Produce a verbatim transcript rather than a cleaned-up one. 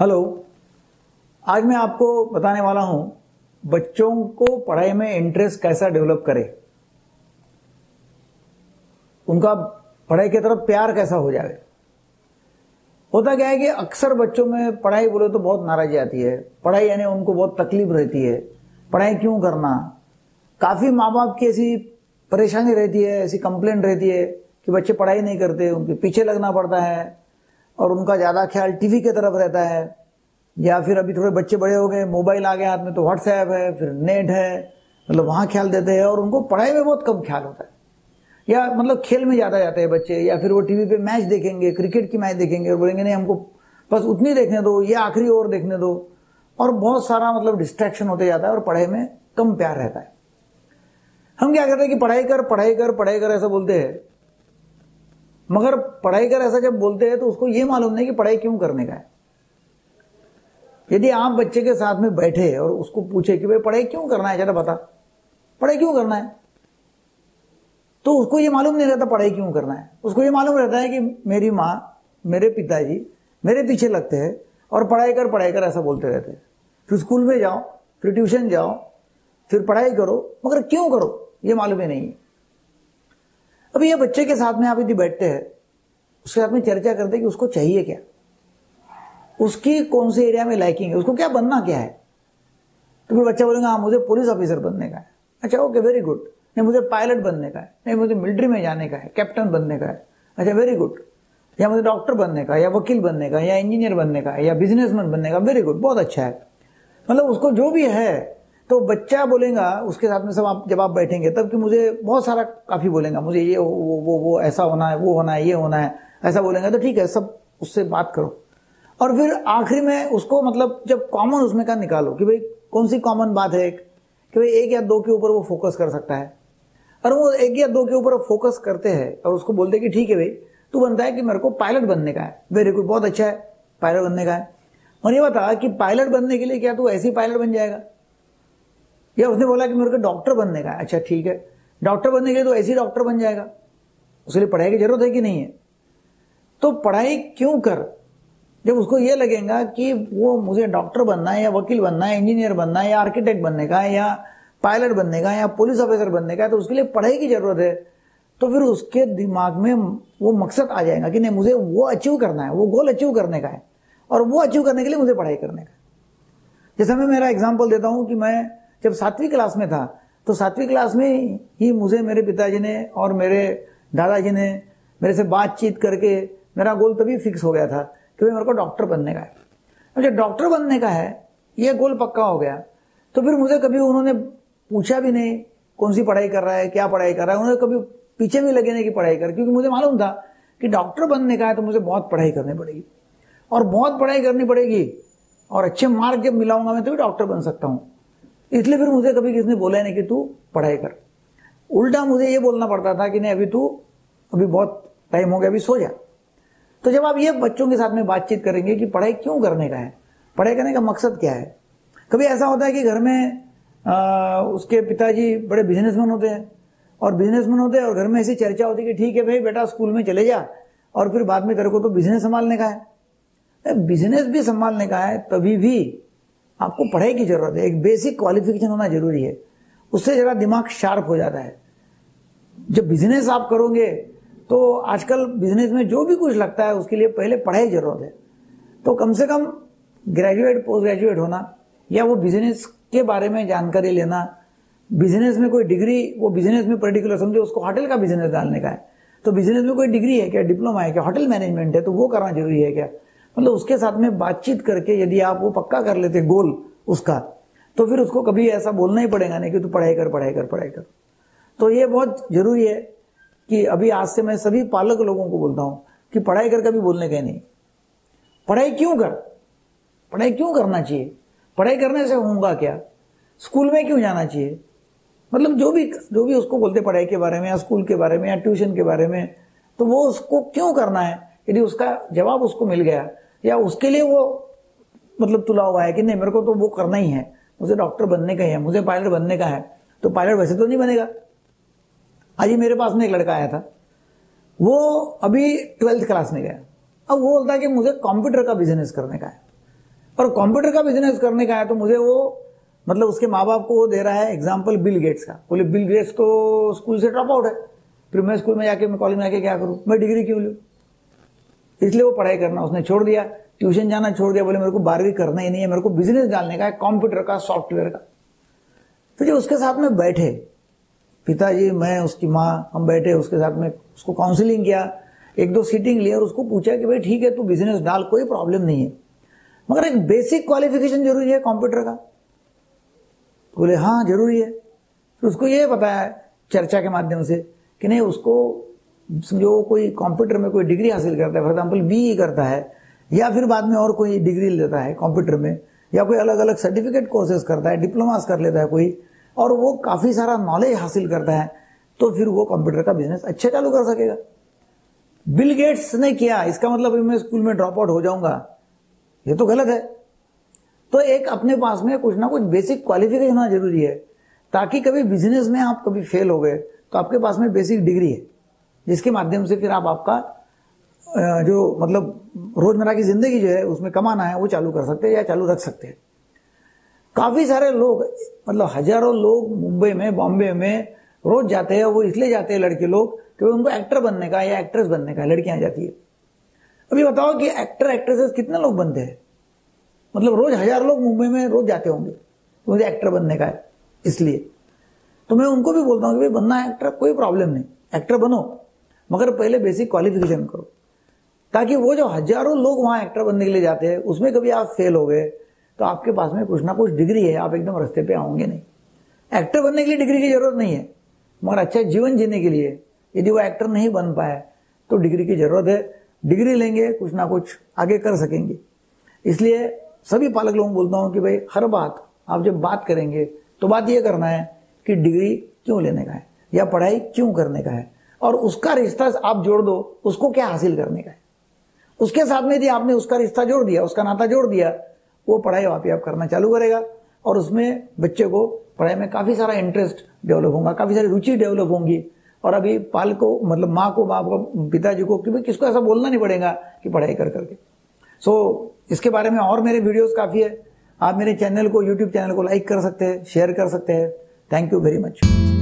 Hello, आज मैं आपको बताने वाला हूं बच्चों को पढ़ाई में इंटरेस्ट कैसा डेवलप करें, उनका पढ़ाई की तरफ प्यार कैसा हो जाए। होता क्या है कि अक्सर बच्चों में पढ़ाई बोले तो बहुत नाराजगी आती है, पढ़ाई यानी उनको बहुत तकलीफ रहती है, पढ़ाई क्यों करना। काफ़ी माँ बाप की ऐसी परेशानी रहती है, ऐसी कंप्लेंट रहती है कि बच्चे पढ़ाई नहीं करते, उनके पीछे लगना पड़ता है और उनका ज़्यादा ख्याल टीवी की तरफ रहता है। या फिर अभी थोड़े बच्चे बड़े हो गए, मोबाइल आ गया हाथ में तो व्हाट्सएप है, फिर नेट है, मतलब वहाँ ख्याल देते हैं और उनको पढ़ाई में बहुत कम ख्याल होता है। या मतलब खेल में ज़्यादा जाते हैं बच्चे, या फिर वो टीवी पे मैच देखेंगे, क्रिकेट की मैच देखेंगे और बोलेंगे नहीं हमको बस उतनी देखने दो, ये आखिरी ओवर देखने दो, और बहुत सारा मतलब डिस्ट्रैक्शन होते जाता है और पढ़ाई में कम प्यार रहता है। हम क्या करते हैं कि पढ़ाई कर पढ़ाई कर पढ़ाई कर ऐसा बोलते हैं, मगर पढ़ाई कर ऐसा जब बोलते हैं तो उसको ये मालूम नहीं कि पढ़ाई क्यों करने का है। यदि आप बच्चे के साथ में बैठे और उसको पूछे कि भाई पढ़ाई क्यों करना है, जरा बता पढ़ाई क्यों करना है, तो उसको ये मालूम नहीं रहता पढ़ाई क्यों करना है। उसको ये मालूम रहता है कि मेरी माँ, मेरे पिताजी मेरे पीछे लगते हैं और पढ़ाई कर पढ़ाई कर ऐसा बोलते रहते हैं। फिर स्कूल में जाओ, फिर ट्यूशन जाओ, फिर पढ़ाई करो, मगर क्यों करो ये मालूम ही नहीं है। अब ये बच्चे के साथ में आप यदि बैठते हैं, उसके साथ में चर्चा करते हैं कि उसको चाहिए क्या, उसकी कौन से एरिया में लाइकिंग है, उसको क्या बनना क्या है। तो फिर बच्चा बोलेगा हाँ मुझे पुलिस ऑफिसर बनने का है, अच्छा ओके वेरी गुड, नहीं मुझे पायलट बनने का है, नहीं मुझे मिलिट्री में जाने का है, कैप्टन बनने का है, अच्छा वेरी गुड, या मुझे डॉक्टर बनने का, या वकील बनने का, या इंजीनियर बनने का, या बिजनेसमैन बनने का, वेरी गुड बहुत अच्छा है। मतलब उसको जो भी है तो बच्चा बोलेगा उसके साथ में सब आप जब आप बैठेंगे तब कि मुझे बहुत सारा काफ़ी बोलेगा, मुझे ये वो वो वो ऐसा होना है, वो होना है, ये होना है, ऐसा बोलेंगे तो ठीक है सब उससे बात करो। और फिर आखिरी में उसको मतलब जब कॉमन उसमें का निकालो कि भाई कौन सी कॉमन बात है कि भाई एक या दो के ऊपर वो फोकस कर सकता है, और वो एक या दो के ऊपर फोकस करते हैं और उसको बोलते हैं कि ठीक है भाई तू बनता है कि मेरे को पायलट बनने का है, वेरी गुड बहुत अच्छा है पायलट बनने का है, और ये बता कि पायलट बनने के लिए क्या तू ऐसे ही पायलट बन जाएगा। या उसने बोला कि मेरे को डॉक्टर बनने का है, अच्छा ठीक है डॉक्टर बनने के लिए तो ऐसे ही डॉक्टर बन जाएगा, उसके लिए पढ़ाई की जरूरत है कि नहीं है। तो पढ़ाई क्यों कर, जब उसको ये लगेगा कि वो मुझे डॉक्टर बनना है, या वकील बनना है, इंजीनियर बनना है, या आर्किटेक्ट बनने का है, या पायलट बनने का है, या पुलिस ऑफिसर बनने का है, तो उसके लिए पढ़ाई की जरूरत है, तो फिर उसके दिमाग में वो मकसद आ जाएगा कि नहीं मुझे वो अचीव करना है, वो गोल अचीव करने का है, और वो अचीव करने के लिए मुझे पढ़ाई करने का है। जैसे मैं मेरा एग्जाम्पल देता हूँ कि मैं जब सातवीं क्लास में था तो सातवीं क्लास में ही मुझे मेरे पिताजी ने और मेरे दादाजी ने मेरे से बातचीत करके मेरा गोल तभी फिक्स हो गया था कि भाई मेरे को डॉक्टर बनने का है। अब जब डॉक्टर बनने का है ये गोल पक्का हो गया तो फिर मुझे कभी उन्होंने पूछा भी नहीं कौन सी पढ़ाई कर रहा है, क्या पढ़ाई कर रहा है, उन्होंने कभी पीछे भी लगे नहीं कि पढ़ाई कर, क्योंकि मुझे मालूम था कि डॉक्टर बनने का है तो मुझे बहुत पढ़ाई करनी पड़ेगी और बहुत पढ़ाई करनी पड़ेगी और अच्छे मार्क जब मिलाऊंगा मैं तो भी डॉक्टर बन सकता हूँ। इसलिए फिर मुझे कभी किसी ने बोला नहीं कि तू पढ़ाई कर, उल्टा मुझे ये बोलना पड़ता था कि नहीं अभी तू अभी बहुत टाइम हो गया अभी सो जा। तो जब आप ये बच्चों के साथ में बातचीत करेंगे कि पढ़ाई क्यों करने का है, पढ़ाई करने का मकसद क्या है। कभी ऐसा होता है कि घर में आ, उसके पिताजी बड़े बिजनेसमैन होते हैं और बिजनेसमैन होते हैं और घर में ऐसी चर्चा होती है कि ठीक है भाई बेटा स्कूल में चले जा और फिर बाद में तेरे को तो बिजनेस संभालने का है। बिजनेस भी संभालने का है तभी भी आपको पढ़ाई की जरूरत है, एक बेसिक क्वालिफिकेशन होना जरूरी है, उससे जरा दिमाग शार्प हो जाता है। जब बिजनेस आप करोगे तो आजकल बिजनेस में जो भी कुछ लगता है उसके लिए पहले पढ़ाई जरूरत है, तो कम से कम ग्रेजुएट पोस्ट ग्रेजुएट होना या वो बिजनेस के बारे में जानकारी लेना, बिजनेस में कोई डिग्री, वो बिजनेस में पर्टिकुलर समझो उसको होटल का बिजनेस डालने का है तो बिजनेस में कोई डिग्री है क्या, डिप्लोमा है क्या, होटल मैनेजमेंट है तो वो करना जरूरी है क्या, मतलब उसके साथ में बातचीत करके यदि आप वो पक्का कर लेते गोल उसका तो फिर उसको कभी ऐसा बोलना ही पड़ेगा नहीं कि तू पढ़ाई कर पढ़ाई कर पढ़ाई कर। तो ये बहुत जरूरी है कि अभी आज से मैं सभी पालक लोगों को बोलता हूँ कि पढ़ाई कर कभी बोलने का नहीं, पढ़ाई क्यों कर, पढ़ाई क्यों करना चाहिए, पढ़ाई करने से होगा क्या, स्कूल में क्यों जाना चाहिए, मतलब जो भी जो भी उसको बोलते पढ़ाई के बारे में या स्कूल के बारे में या ट्यूशन के बारे में, तो वो उसको क्यों करना है। यदि उसका जवाब उसको मिल गया या उसके लिए वो मतलब तुला हुआ है कि नहीं मेरे को तो वो करना ही है, मुझे डॉक्टर बनने का ही है, मुझे पायलट बनने का है, तो पायलट वैसे तो नहीं बनेगा। आज ही मेरे पास में एक लड़का आया था, वो अभी ट्वेल्थ क्लास में गया, अब वो बोलता है कि मुझे कंप्यूटर का बिजनेस करने का है। पर कंप्यूटर का बिजनेस करने का है तो मुझे वो मतलब उसके माँ बाप को वो दे रहा है एग्जाम्पल बिल गेट्स का। बोले बिल गेट्स तो स्कूल से ड्रॉप आउट है, फिर मैं स्कूल में जाके मैं कॉलेज में जाके क्या करूँ, मैं डिग्री क्यों लूँ। इसलिए वो पढ़ाई करना उसने छोड़ दिया, ट्यूशन जाना छोड़ दिया। बोले मेरे को बारहवीं करना ही नहीं है, मेरे को बिजनेस डालने का है कंप्यूटर का, सॉफ्टवेयर का। फिर जो उसके साथ में बैठे पिताजी, मैं, उसकी माँ, हम बैठे उसके साथ में, उसको काउंसलिंग किया, एक दो सीटिंग लिया और उसको पूछा कि भाई ठीक है तू बिजनेस डाल, कोई प्रॉब्लम नहीं है, मगर एक बेसिक क्वालिफिकेशन जरूरी है कंप्यूटर का। बोले हाँ जरूरी है। फिर उसको ये बताया चर्चा के माध्यम से कि नहीं उसको समझो कोई कंप्यूटर में कोई डिग्री हासिल करता है, फॉर एग्जाम्पल बीई करता है या फिर बाद में और कोई डिग्री लेता है कंप्यूटर में, या कोई अलग अलग सर्टिफिकेट कोर्सेज करता है, डिप्लोमास कर लेता है कोई, और वो काफ़ी सारा नॉलेज हासिल करता है, तो फिर वो कंप्यूटर का बिजनेस अच्छा चालू कर सकेगा। बिल गेट्स ने किया, इसका मतलब मैं स्कूल में ड्रॉप आउट हो जाऊंगा, ये तो गलत है। तो एक अपने पास में कुछ ना कुछ बेसिक क्वालिफिकेशन होना जरूरी है, ताकि कभी बिजनेस में आप कभी फेल हो गए तो आपके पास में बेसिक डिग्री है, जिसके माध्यम से फिर आप आपका जो मतलब रोजमर्रा की जिंदगी जो है उसमें कमाना है वो चालू कर सकते हैं या चालू रख सकते हैं। काफ़ी सारे लोग मतलब हजारों लोग मुंबई में, बॉम्बे में रोज जाते हैं। वो इसलिए जाते हैं लड़के लोग क्योंकि उनको एक्टर बनने का या एक्ट्रेस बनने का, लड़कियां जाती है। अभी बताओ कि एक्टर एक्ट्रेसेस कितने लोग बनते हैं, मतलब रोज हजार लोग मुंबई में रोज जाते होंगे तो मुझे एक्टर बनने का है। इसलिए तो मैं उनको भी बोलता हूँ कि भाई बनना है एक्टर, कोई प्रॉब्लम नहीं, एक्टर बनो, मगर पहले बेसिक क्वालिफिकेशन करो, ताकि वो जो हजारों लोग वहाँ एक्टर बनने के लिए जाते हैं उसमें कभी आप फेल हो गए तो आपके पास में कुछ ना कुछ डिग्री है, आप एकदम रास्ते पे आओगे नहीं। एक्टर बनने के लिए डिग्री की जरूरत नहीं है, मगर अच्छा जीवन जीने के लिए यदि वो एक्टर नहीं बन पाए तो डिग्री की जरूरत है। डिग्री लेंगे कुछ ना कुछ आगे कर सकेंगे। इसलिए सभी पालक लोगों को बोलता हूँ कि भाई हर बात आप जब बात करेंगे तो बात ये करना है कि डिग्री क्यों लेने का है या पढ़ाई क्यों करने का है, और उसका रिश्ता आप जोड़ दो उसको क्या हासिल करने का है। उसके साथ में यदि आपने उसका रिश्ता जोड़ दिया, उसका नाता जोड़ दिया, वो पढ़ाई वहाँ पे आप करना चालू करेगा और उसमें बच्चे को पढ़ाई में काफ़ी सारा इंटरेस्ट डेवलप होगा, काफ़ी सारी रुचि डेवलप होंगी। और अभी पाल को मतलब माँ को, बाप को, पिताजी को कि भाई किसको ऐसा बोलना नहीं पड़ेगा कि पढ़ाई कर करके। सो so, इसके बारे में और मेरे वीडियोस काफ़ी है। आप मेरे चैनल को, यूट्यूब चैनल को लाइक कर सकते हैं, शेयर कर सकते हैं। Thank you very much.